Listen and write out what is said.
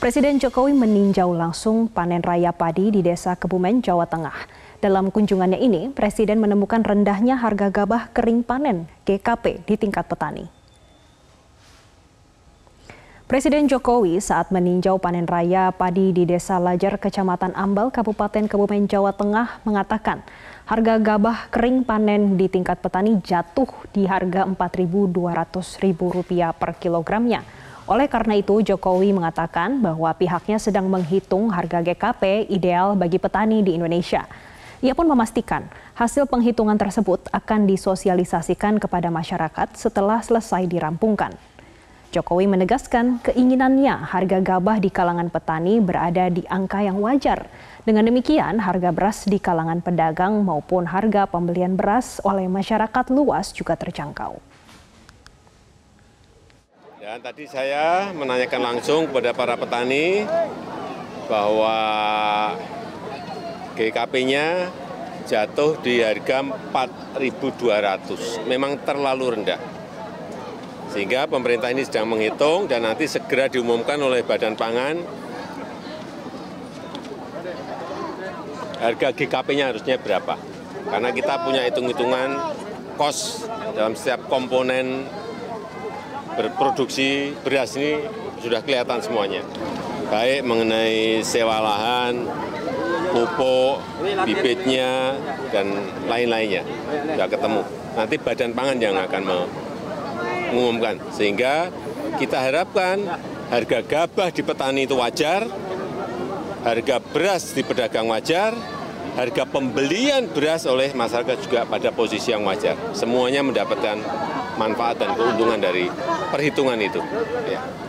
Presiden Jokowi meninjau langsung panen raya padi di desa Kebumen, Jawa Tengah. Dalam kunjungannya ini, Presiden menemukan rendahnya harga gabah kering panen (GKP) di tingkat petani. Presiden Jokowi saat meninjau panen raya padi di desa Lajar, Kecamatan Ambal, Kabupaten Kebumen, Jawa Tengah mengatakan harga gabah kering panen di tingkat petani jatuh di harga Rp4.200.000 per kilogramnya. Oleh karena itu, Jokowi mengatakan bahwa pihaknya sedang menghitung harga GKP ideal bagi petani di Indonesia. Ia pun memastikan hasil penghitungan tersebut akan disosialisasikan kepada masyarakat setelah selesai dirampungkan. Jokowi menegaskan keinginannya harga gabah di kalangan petani berada di angka yang wajar. Dengan demikian, harga beras di kalangan pedagang maupun harga pembelian beras oleh masyarakat luas juga terjangkau. Dan tadi saya menanyakan langsung kepada para petani bahwa GKP-nya jatuh di harga 4.200, memang terlalu rendah. Sehingga pemerintah ini sedang menghitung dan nanti segera diumumkan oleh Badan Pangan. Harga GKP-nya harusnya berapa? Karena kita punya hitung-hitungan kos dalam setiap komponen berproduksi beras ini sudah kelihatan semuanya. Baik mengenai sewa lahan, pupuk, bibitnya, dan lain-lainnya. Sudah ketemu. Nanti Badan Pangan yang akan mengumumkan. Sehingga kita harapkan harga gabah di petani itu wajar, harga beras di pedagang wajar, harga pembelian beras oleh masyarakat juga pada posisi yang wajar. Semuanya mendapatkan manfaat dan keuntungan dari perhitungan itu. Ya.